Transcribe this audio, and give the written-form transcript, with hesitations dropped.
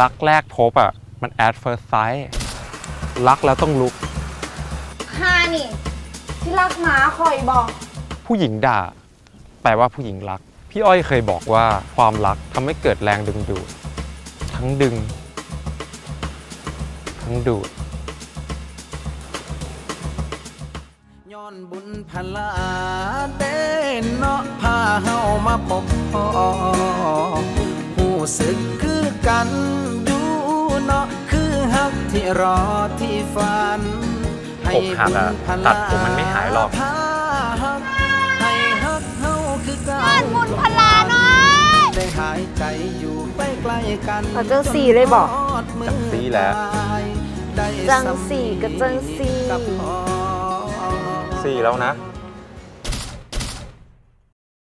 รักแรกพบอ่ะมัน at first sight รักแล้วต้องลุกข้านี่ที่รักหมาคอยบอกผู้หญิงด่าแปลว่าผู้หญิงรักพี่อ้อยเคยบอกว่าความรักทำให้เกิดแรงดึงดูดทั้งดึงทั้งดูดย้อนบุญพลาเต้นเนาะพาเฮามาพบพ่อหูสึกคือกันดูเนาะคือฮักที่รอที่ฝันผมหักอะตัดผมมันไม่หายหรอกบ้านบุญพลาน้อยได้หายใจอยู่ใกล้ๆกันเจ้าสี่เลยบอกจังสี่แล้วจังสี่กับจังสี่สี่แล้วนะ